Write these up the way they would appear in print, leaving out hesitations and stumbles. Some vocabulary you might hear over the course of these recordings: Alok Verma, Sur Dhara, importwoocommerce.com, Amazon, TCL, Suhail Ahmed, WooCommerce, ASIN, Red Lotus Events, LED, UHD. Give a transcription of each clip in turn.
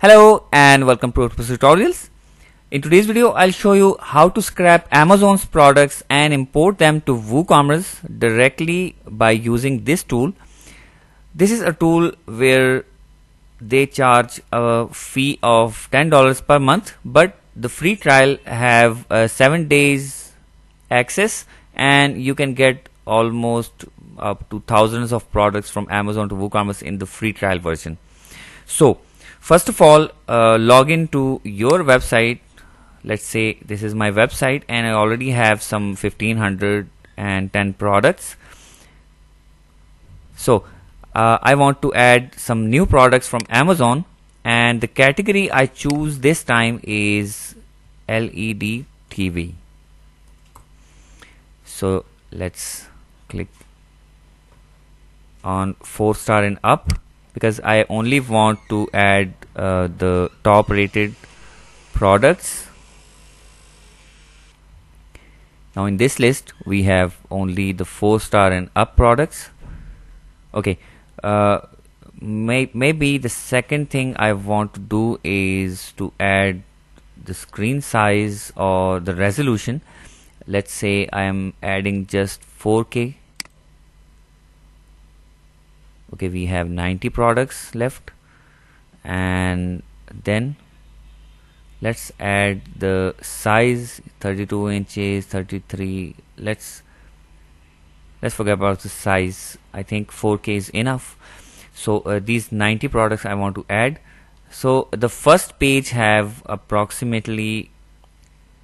Hello and welcome to WooCommerce tutorials. In today's video, I'll show you how to scrap Amazon's products and import them to WooCommerce directly by using this tool. This is a tool where they charge a fee of $10 per month, but the free trial have 7 days access and you can get almost up to thousands of products from Amazon to WooCommerce in the free trial version. So first of all, log into your website. Let's say this is my website and I already have some 1510 products. So I want to add some new products from Amazon, and the category I choose this time is LED TV. So let's click on 4-star and up, because I only want to add the top rated products. Now in this list we have only the 4-star and up products. Okay, maybe the second thing I want to do is to add the screen size or the resolution. Let's say I am adding just 4K. Okay, we have 90 products left, and then let's add the size, 32 inches, 33. Let's forget about the size. I think 4K is enough. So these 90 products I want to add. So the first page have approximately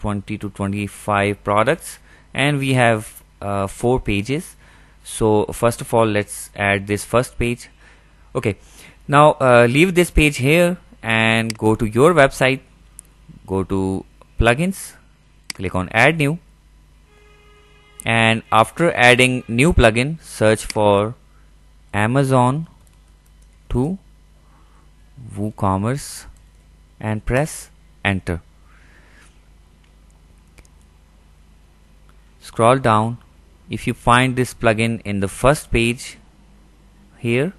20 to 25 products, and we have 4 pages. So first of all, let's add this first page. Okay, now leave this page here and go to your website, go to plugins, click on add new, and after adding new plugin, search for Amazon to WooCommerce and press enter. Scroll down. If you find this plugin in the first page here,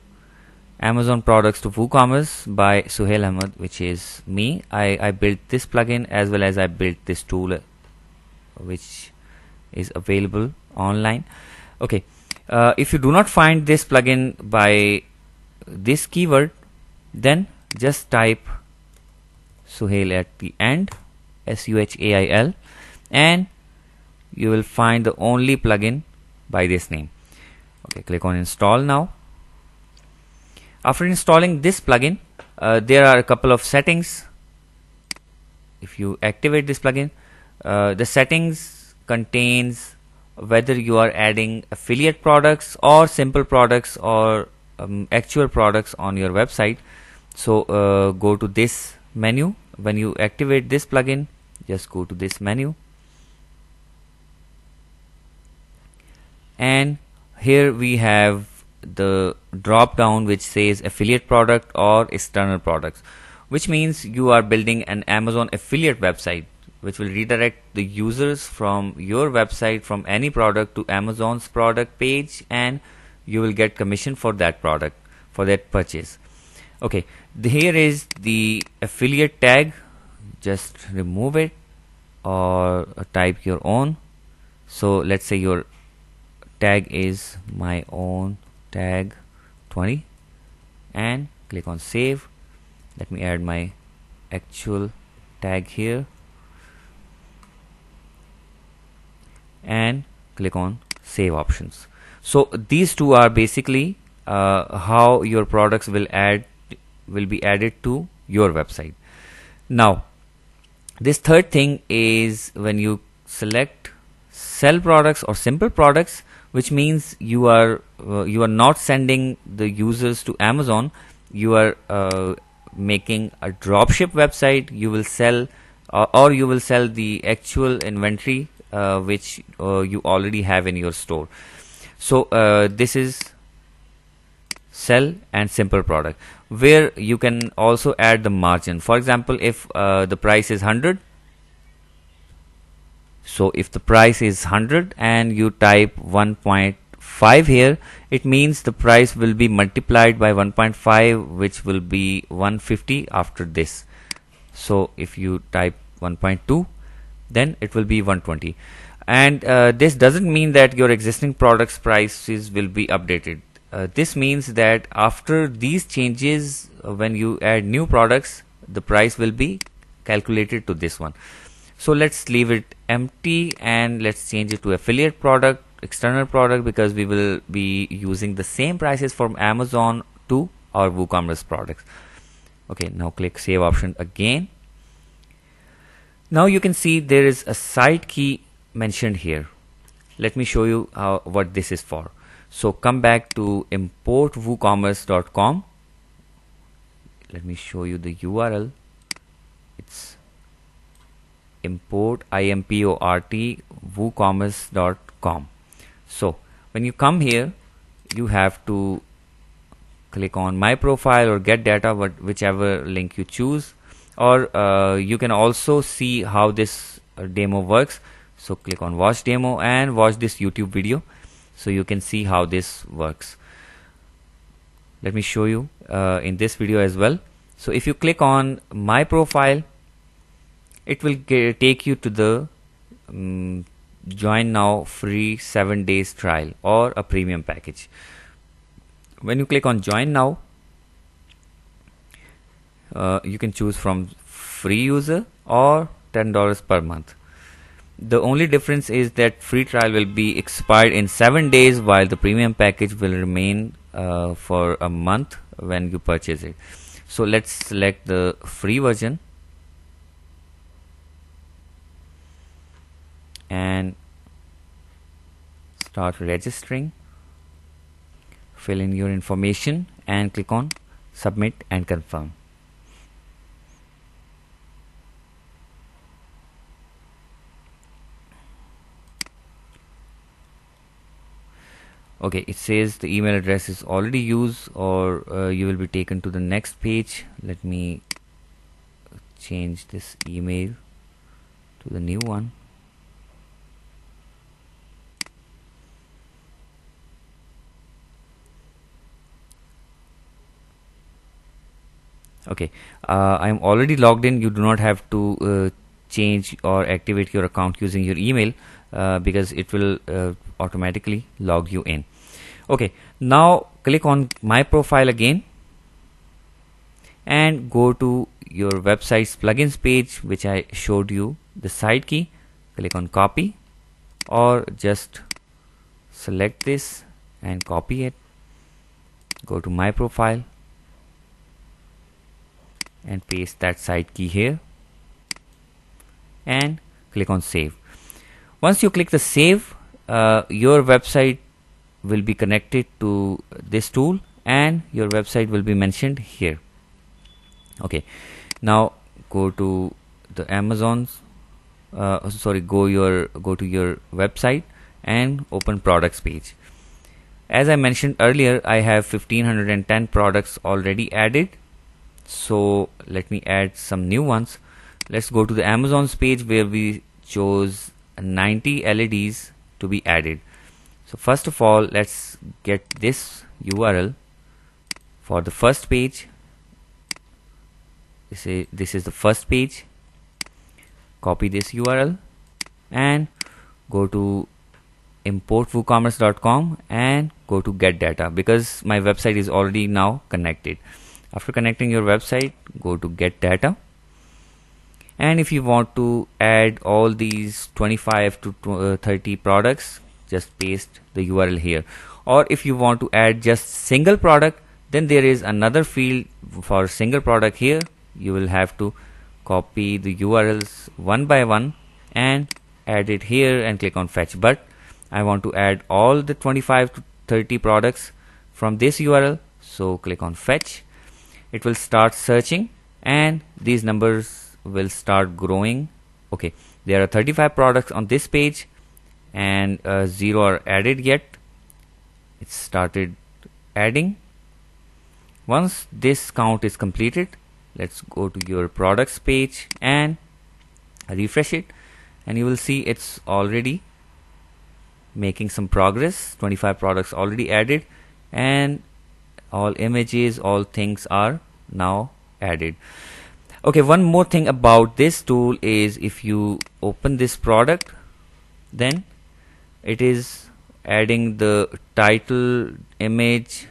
Amazon products to WooCommerce by Suhail Ahmed, which is me. I built this plugin as well as I built this tool which is available online. Okay, if you do not find this plugin by this keyword, then just type Suhail at the end, S-U-H-A-I-L, and you will find the only plugin by this name. Okay, click on install now. After installing this plugin, there are a couple of settings. If you activate this plugin, the settings contains whether you are adding affiliate products or simple products or actual products on your website. So go to this menu. When you activate this plugin, just go to this menu, and here we have the drop down which says affiliate product or external products, which means you are building an Amazon affiliate website which will redirect the users from your website from any product to Amazon's product page, and you will get commission for that product, for that purchase. Okay, here is the affiliate tag. Just remove it or type your own. So let's say your tag is my own tag 20, and click on save. Let me add my actual tag here and click on save options. So these two are basically how your products will be added to your website. Now this third thing is when you select sell products or simple products, which means you are not sending the users to Amazon. You are making a dropship website. You will sell or you will sell the actual inventory which you already have in your store. So this is sell and simple product, where you can also add the margin. For example, if the price is 100, so if the price is 100 and you type 1.5 1.5 here, it means the price will be multiplied by 1.5, which will be 150 after this. So if you type 1.2, then it will be 120. And this doesn't mean that your existing products prices will be updated. This means that after these changes, when you add new products, the price will be calculated to this one. So let's leave it empty and let's change it to affiliate product, external product, because we will be using the same prices from Amazon to our WooCommerce products. Okay, now click save option again. Now you can see there is a site key mentioned here. Let me show you what this is for. So come back to importwoocommerce.com. Let me show you the URL. It's import woocommerce.com. So when you come here, you have to click on my profile or get data, whichever link you choose, or you can also see how this demo works. So click on watch demo and watch this YouTube video so you can see how this works. Let me show you in this video as well. So if you click on my profile, it will take you to the join now free 7 days trial or a premium package. When you click on join now, you can choose from free user or $10 per month. The only difference is that free trial will be expired in 7 days, while the premium package will remain for a month when you purchase it. So let's select the free version and start registering. Fill in your information and click on submit and confirm. Okay, it says the email address is already used, or you will be taken to the next page. Let me change this email to the new one. Okay, I'm already logged in. You do not have to change or activate your account using your email because it will automatically log you in. Okay, now click on my profile again and go to your website's plugins page, which I showed you the site key. Click on copy, or just select this and copy it. Go to my profile and paste that site key here and click on save. Once you click the save, your website will be connected to this tool and your website will be mentioned here. Okay, now go to the Amazon's go to your website and open products page. As I mentioned earlier, I have 1510 products already added, so let me add some new ones. Let's go to the Amazon's page where we chose 90 LEDs to be added. So first of all, let's get this URL for the first page. This is the first page. Copy this URL and go to importwoocommerce.com and go to get data, because my website is already now connected. After connecting your website, go to get data. And if you want to add all these 25 to 30 products, just paste the URL here. Or if you want to add just single product, then there is another field for single product here. You will have to copy the URLs one by one and add it here and click on fetch. But I want to add all the 25 to 30 products from this URL, so click on fetch. It will start searching and these numbers will start growing. Okay, there are 35 products on this page and 0 are added yet. It started adding. Once this count is completed, let's go to your products page and refresh it, and you will see it's already making some progress. 25 products already added, and all images, all things are now added. Okay, one more thing about this tool is if you open this product, then it is adding the title, image,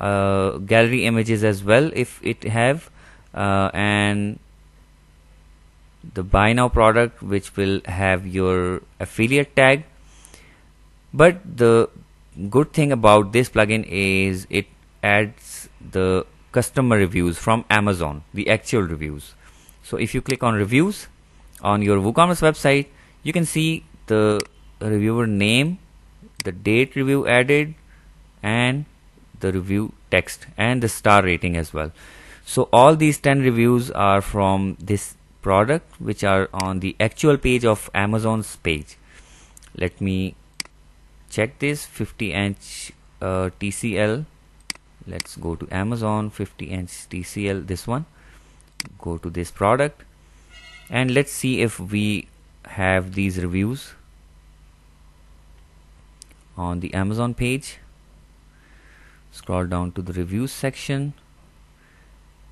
gallery images as well if it have, and the buy now product, which will have your affiliate tag. But the good thing about this plugin is it adds the customer reviews from Amazon, the actual reviews. So if you click on reviews on your WooCommerce website, you can see the reviewer name, the date review added, and the review text, and the star rating as well. So all these 10 reviews are from this product, which are on the actual page of Amazon's page. Let me check this. 50-inch TCL. Let's go to Amazon, 50-inch TCL, this one. Go to this product and let's see if we have these reviews on the Amazon page. Scroll down to the reviews section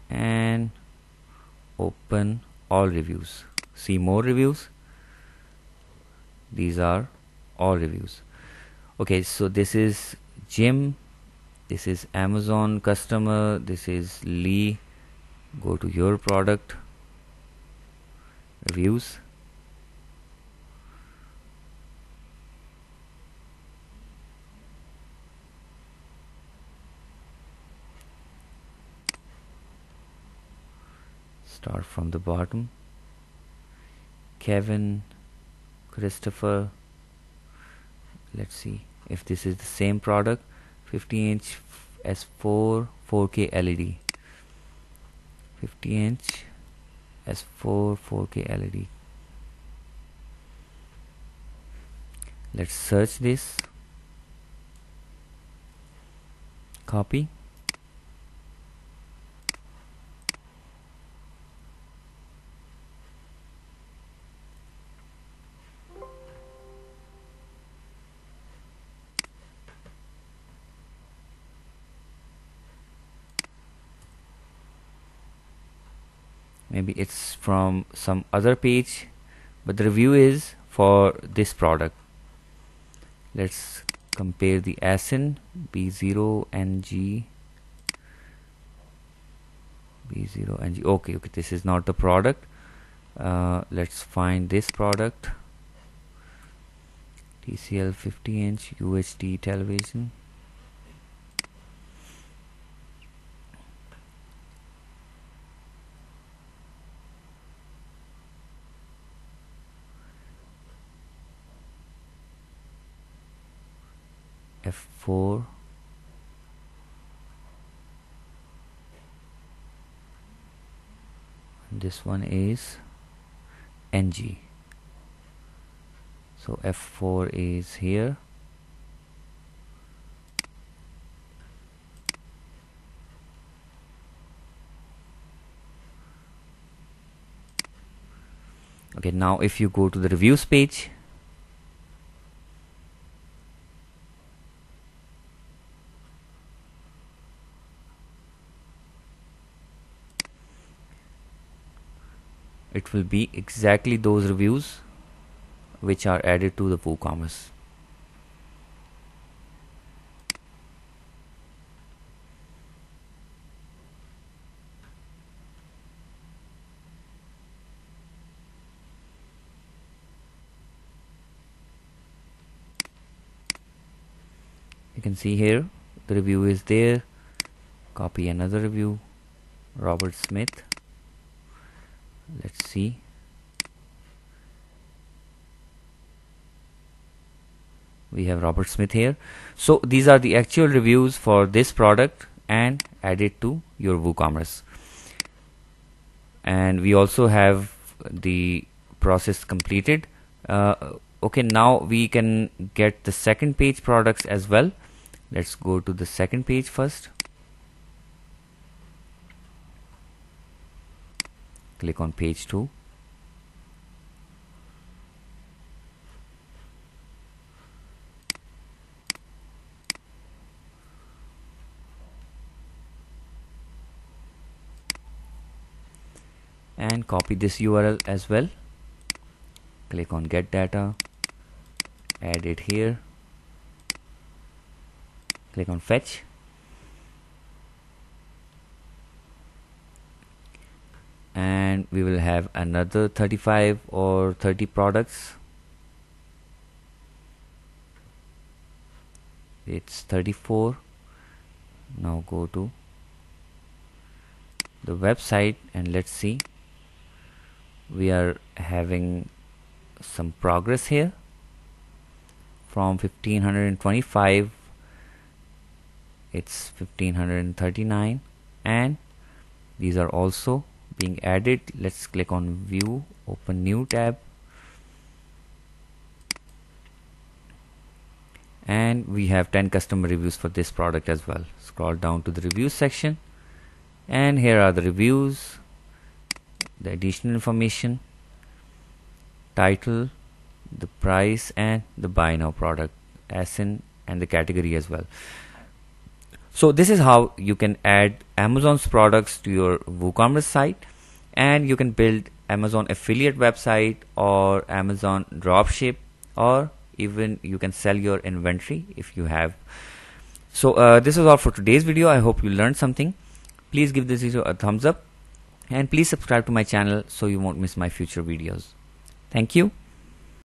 and open all reviews. See more reviews. These are all reviews. Okay, so this is Jim, this is Amazon customer, this is Lee. Go to your product, reviews. Start from the bottom. Kevin, Christopher. Let's see if this is the same product. 50-inch S4 4K LED. 50-inch S4 4K LED. Let's search this. Copy. Maybe it's from some other page, but the review is for this product. Let's compare the ASIN B0NG. B0NG. Okay, this is not the product. Let's find this product. TCL 50-inch UHD television. F4 and this one is NG. So F4 is here. Okay, now if you go to the reviews page, it will be exactly those reviews which are added to the WooCommerce. You can see here the review is there. Copy another review, Robert Smith. Let's see. We have Robert Smith here. So these are the actual reviews for this product and added to your WooCommerce. And we also have the process completed. Okay, now we can get the second page products as well. Let's go to the second page first. Click on page 2. and copy this URL as well. Click on Get Data, add it here, click on Fetch. And we will have another 35 or 30 products. It's 34. Now go to the website and let's see. We are having some progress here from 1525. It's 1539, and these are also being added. Let's click on View, open New tab, and we have 10 customer reviews for this product as well. Scroll down to the reviews section, and here are the reviews, the additional information, title, the price, and the buy now product, ASIN, and the category as well. So this is how you can add Amazon's products to your WooCommerce site, and you can build Amazon affiliate website or Amazon dropship, or even you can sell your inventory if you have. So this is all for today's video. I hope you learned something. Please give this video a thumbs up and please subscribe to my channel so you won't miss my future videos. Thank you.